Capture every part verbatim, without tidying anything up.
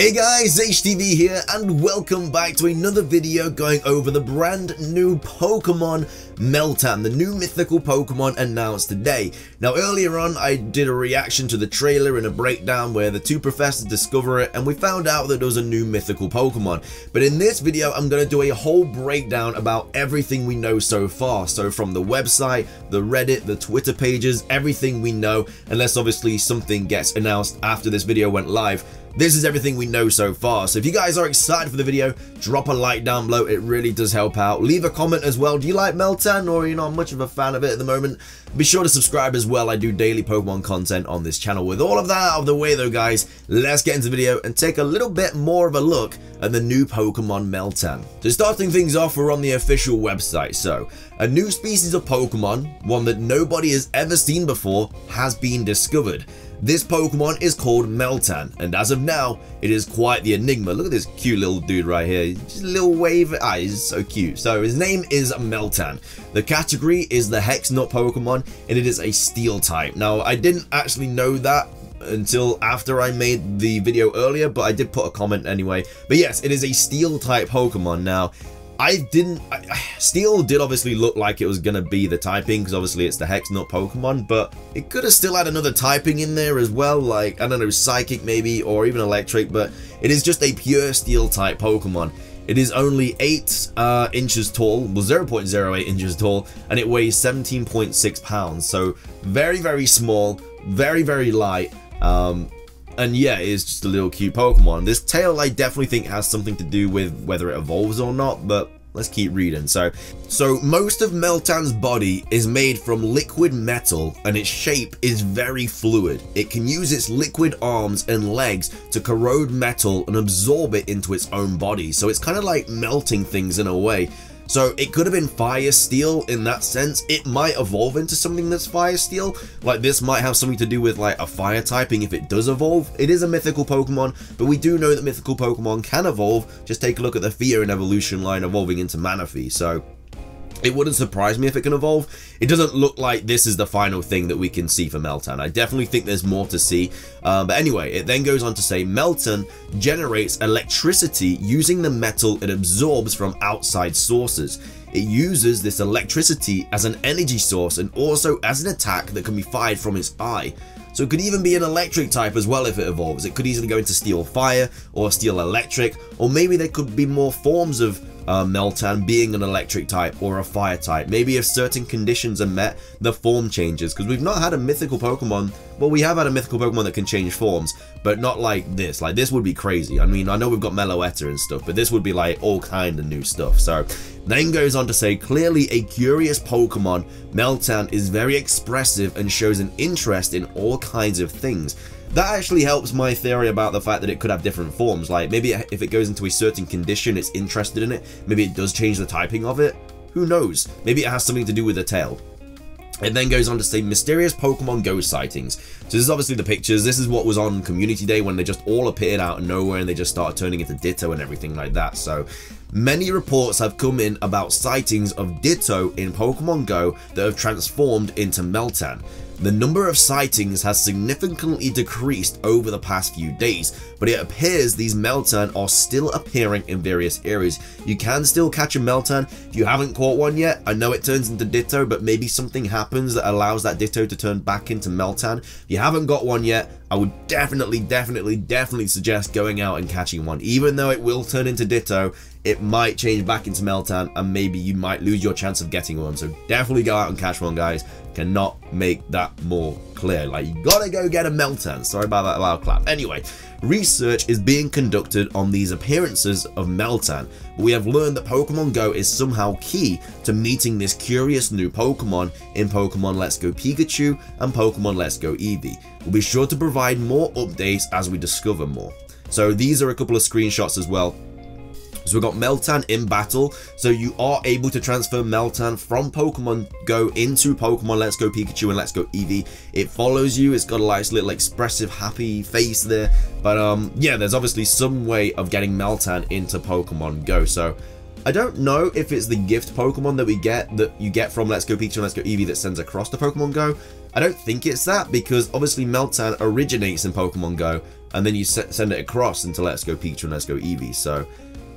Hey guys, H T V here, and welcome back to another video going over the brand new Pokemon Meltan, the new mythical Pokemon announced today. Now earlier on I did a reaction to the trailer and a breakdown where the two professors discover it and we found out that there was a new mythical Pokemon. But in this video I'm going to do a whole breakdown about everything we know so far. So from the website, the Reddit, the Twitter pages, everything we know, unless obviously something gets announced after this video went live. This is everything we know so far, so if you guys are excited for the video, drop a like down below, it really does help out. Leave a comment as well, do you like Meltan, or you're not much of a fan of it at the moment? Be sure to subscribe as well, I do daily Pokemon content on this channel. With all of that out of the way though guys, let's get into the video and take a little bit more of a look at the new Pokemon Meltan. So starting things off, we're on the official website, so a new species of Pokemon, one that nobody has ever seen before, has been discovered. This Pokemon is called Meltan, and as of now, it is quite the enigma. Look at this cute little dude right here, just a little wave eyes, ah, so cute. So his name is Meltan. The category is the Hex Nut Pokemon, and it is a Steel type. Now, I didn't actually know that until after I made the video earlier, but I did put a comment anyway. But yes, it is a Steel type Pokemon now. I didn't, I, Steel did obviously look like it was going to be the typing, because obviously it's the Hex Nut Pokemon, but it could have still had another typing in there as well, like, I don't know, Psychic maybe, or even Electric, but it is just a pure Steel type Pokemon. It is only eight uh, inches tall, well zero point zero eight inches tall, and it weighs seventeen point six pounds, so very, very small, very, very light, um... and yeah, it is just a little cute Pokemon. This tail I definitely think has something to do with whether it evolves or not, but let's keep reading. So, so most of Meltan's body is made from liquid metal, and its shape is very fluid. It can use its liquid arms and legs to corrode metal and absorb it into its own body, so it's kind of like melting things in a way. So it could have been fire steel in that sense. It might evolve into something that's fire steel. Like this might have something to do with like a fire typing if it does evolve. It is a mythical Pokemon, but we do know that mythical Pokemon can evolve. Just take a look at the Fearin evolution line evolving into Manaphy. So it wouldn't surprise me if it can evolve. It doesn't look like this is the final thing that we can see for Meltan. I definitely think there's more to see. Uh, but anyway, it then goes on to say, Meltan generates electricity using the metal it absorbs from outside sources. It uses this electricity as an energy source and also as an attack that can be fired from its eye. So it could even be an electric type as well if it evolves. It could easily go into Steel Fire or Steel Electric, or maybe there could be more forms of uh, Meltan being an electric type or a fire type. Maybe if certain conditions are met, the form changes, because we've not had a mythical Pokemon. Well, we have had a mythical Pokemon that can change forms, but not like this. Like this would be crazy. I mean, I know we've got Meloetta and stuff, but this would be like all kind of new stuff. So then goes on to say, clearly a curious Pokemon, Meltan is very expressive and shows an interest in all kinds of things. That actually helps my theory about the fact that it could have different forms. Like maybe if it goes into a certain condition, it's interested in it. Maybe it does change the typing of it. Who knows? Maybe it has something to do with the tail. It then goes on to say, mysterious Pokemon Go sightings. So this is obviously the pictures. This is what was on Community Day when they just all appeared out of nowhere and they just started turning into Ditto and everything like that. So many reports have come in about sightings of Ditto in Pokemon Go that have transformed into Meltan. The number of sightings has significantly decreased over the past few days, but it appears these Meltan are still appearing in various areas. You can still catch a Meltan if you haven't caught one yet. I know it turns into Ditto, but maybe something happens that allows that Ditto to turn back into Meltan. If you haven't got one yet, I would definitely, definitely, definitely suggest going out and catching one. Even though it will turn into Ditto, it might change back into Meltan, and maybe you might lose your chance of getting one. So definitely go out and catch one, guys. Cannot make that more clear. Like, you gotta go get a Meltan. Sorry about that loud clap. Anyway, research is being conducted on these appearances of Meltan, but we have learned that Pokemon Go is somehow key to meeting this curious new Pokemon in Pokemon Let's Go Pikachu and Pokemon Let's Go Eevee. We'll be sure to provide more updates as we discover more. So these are a couple of screenshots as well. So we've got Meltan in battle, so you are able to transfer Meltan from Pokemon Go into Pokemon Let's Go Pikachu and Let's Go Eevee. It follows you, it's got a nice little expressive happy face there, but um, yeah, there's obviously some way of getting Meltan into Pokemon Go, so I don't know if it's the gift Pokemon that we get, that you get from Let's Go Pikachu and Let's Go Eevee that sends across to Pokemon Go. I don't think it's that, because obviously Meltan originates in Pokemon Go, and then you send it across into Let's Go Pikachu and Let's Go Eevee. So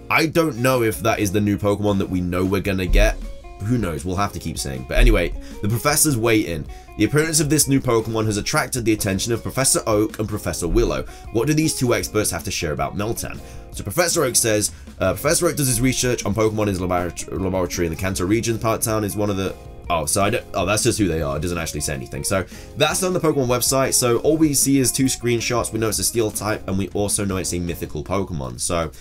I don't know if that is the new Pokemon that we know we're gonna get. Who knows? We'll have to keep saying. But anyway, the Professor's weigh in. The appearance of this new Pokemon has attracted the attention of Professor Oak and Professor Willow. What do these two experts have to share about Meltan? So Professor Oak says, uh, Professor Oak does his research on Pokemon in his laboratory, laboratory in the Kanto region. Part Town is one of the... Oh, so I don't... Oh, that's just who they are. It doesn't actually say anything. So that's on the Pokemon website. So all we see is two screenshots. We know it's a Steel type, and we also know it's a mythical Pokemon. So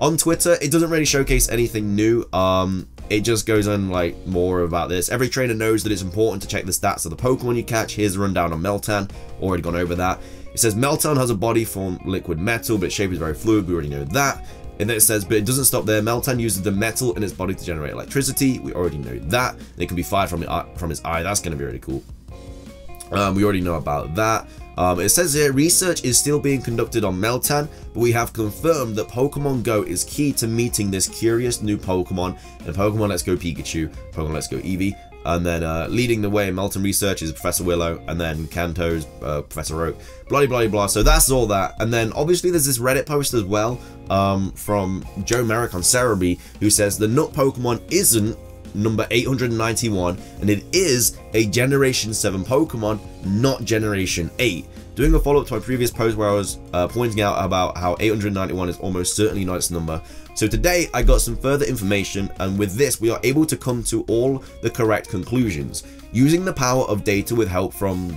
on Twitter, it doesn't really showcase anything new. Um, it just goes on like more about this. Every trainer knows that it's important to check the stats of the Pokemon you catch. Here's a rundown on Meltan. Already gone over that. It says Meltan has a body form liquid metal, but its shape is very fluid. We already know that. And then it says, but it doesn't stop there. Meltan uses the metal in its body to generate electricity. We already know that. And it can be fired from, it, from his eye. That's going to be really cool. Um, we already know about that. Um, it says here, research is still being conducted on Meltan, but we have confirmed that Pokemon Go is key to meeting this curious new Pokemon, and Pokemon Let's Go Pikachu, Pokemon Let's Go Eevee, and then uh, leading the way in Meltan research is Professor Willow, and then Kanto's uh, Professor Oak, bloody bloody blah. So that's all that. And then obviously there's this Reddit post as well um, from Joe Merrick on Cerebee, who says the Nut Pokemon isn't number eight hundred ninety-one, and it is a generation seven Pokemon, not generation eight. Doing a follow-up to my previous post where I was uh, pointing out about how eight hundred ninety-one is almost certainly not its number. So today I got some further information, and with this we are able to come to all the correct conclusions. Using the power of data with help from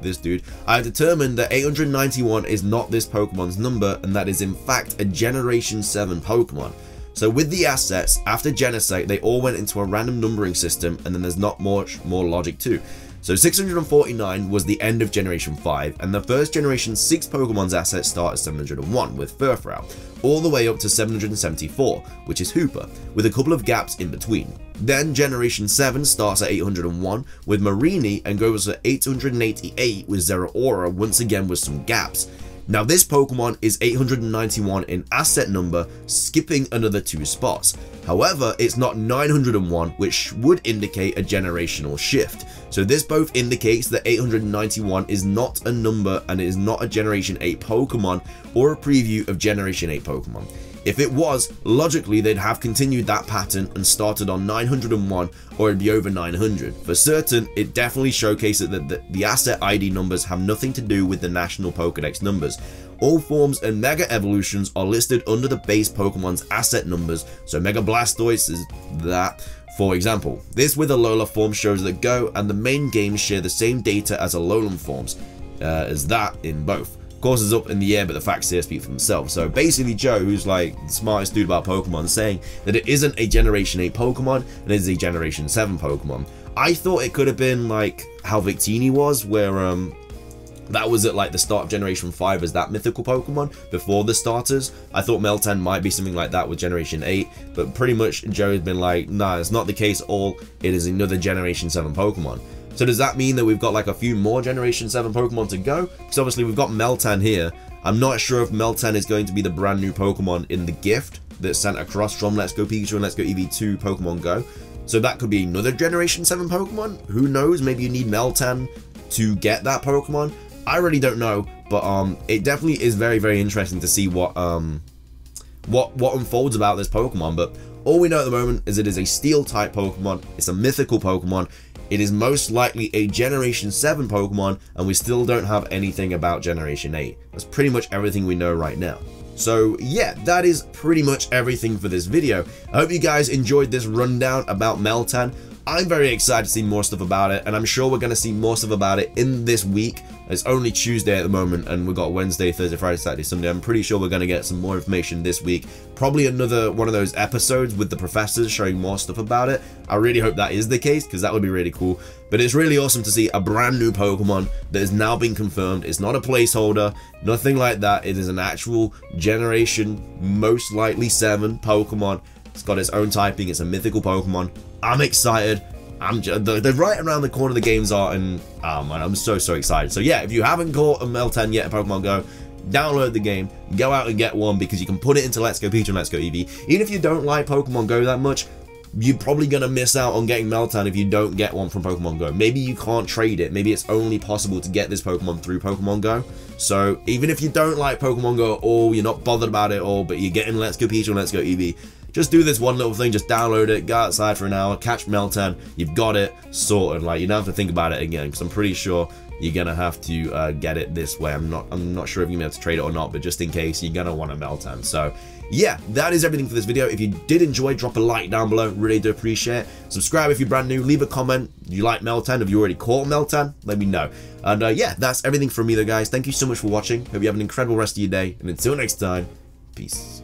this dude, I have determined that eight hundred ninety-one is not this Pokemon's number, and that is in fact a generation seven Pokemon. So with the assets, after Genesect, they all went into a random numbering system, and then there's not much more logic too. So six hundred forty-nine was the end of generation five, and the first generation six Pokemon's assets start at seven hundred one with Furfrou, all the way up to seven hundred seventy-four, which is Hoopa, with a couple of gaps in between. Then generation seven starts at eight hundred one with Marini and goes to eight hundred eighty-eight with Zeraora, once again with some gaps. Now this Pokemon is eight hundred ninety-one in asset number, skipping another two spots. However, it's not nine hundred one, which would indicate a generational shift. So this both indicates that eight hundred ninety-one is not a number, and it is not a generation eight Pokemon or a preview of generation eight Pokemon. If it was, logically they'd have continued that pattern and started on nine hundred one, or it'd be over nine hundred. For certain, it definitely showcases that the, the asset I D numbers have nothing to do with the national Pokedex numbers. All forms and Mega Evolutions are listed under the base Pokemon's asset numbers, so Mega Blastoise is that, for example. This with Alolan form shows that Go and the main game share the same data as Alolan forms, uh, as that in both. Course is up in the air, but the facts here speak for themselves. So basically Joe, who's like the smartest dude about Pokemon, saying that it isn't a generation eight Pokemon, and it is a generation seven Pokemon. I thought it could have been like how Victini was, where um that was at like the start of generation five as that mythical Pokemon before the starters. I thought Meltan might be something like that with generation eight, but pretty much Joe has been like, nah, it's not the case at all. It is another generation seven Pokemon. So does that mean that we've got like a few more generation seven Pokemon to go? Because obviously we've got Meltan here. I'm not sure if Meltan is going to be the brand new Pokemon in the gift that's sent across from Let's Go Pikachu and Let's Go Eevee to Pokemon Go. So that could be another generation seven Pokemon. Who knows? Maybe you need Meltan to get that Pokemon. I really don't know, but um, it definitely is very, very interesting to see what um, what what unfolds about this Pokemon. But all we know at the moment is it is a Steel type Pokemon. It's a mythical Pokemon. It is most likely a generation seven Pokemon, and we still don't have anything about generation eight. That's pretty much everything we know right now. So yeah, that is pretty much everything for this video. I hope you guys enjoyed this rundown about Meltan. I'm very excited to see more stuff about it, and I'm sure we're going to see more stuff about it in this week. It's only Tuesday at the moment, and we've got Wednesday, Thursday, Friday, Saturday, Sunday. I'm pretty sure we're going to get some more information this week. Probably another one of those episodes with the professors showing more stuff about it. I really hope that is the case, because that would be really cool. But it's really awesome to see a brand new Pokemon that has now been confirmed. It's not a placeholder, nothing like that. It is an actual generation, most likely seven Pokemon. It's got its own typing. It's a mythical Pokemon. I'm excited. I'm just, they're, they're right around the corner. The games are, and oh man, I'm so so excited. So yeah, if you haven't caught a Meltan yet in Pokemon Go, download the game, go out and get one, because you can put it into Let's Go Pikachu and Let's Go Eevee. Even if you don't like Pokemon Go that much, you're probably going to miss out on getting Meltan if you don't get one from Pokemon Go. Maybe you can't trade it. Maybe it's only possible to get this Pokemon through Pokemon Go. So even if you don't like Pokemon Go at all, you're not bothered about it at all, but you're getting Let's Go Pikachu and Let's Go Eevee, just do this one little thing. Just download it, go outside for an hour, catch Meltan. You've got it sorted. Like, you don't have to think about it again, because I'm pretty sure you're going to have to uh, get it this way. I'm not I'm not sure if you're going to be able to trade it or not, but just in case, you're going to want a Meltan. So, yeah, that is everything for this video. If you did enjoy, drop a like down below. Really do appreciate it. Subscribe if you're brand new. Leave a comment. Do you like Meltan? Have you already caught Meltan? Let me know. And, uh, yeah, that's everything from me, though, guys. Thank you so much for watching. Hope you have an incredible rest of your day. And until next time, peace.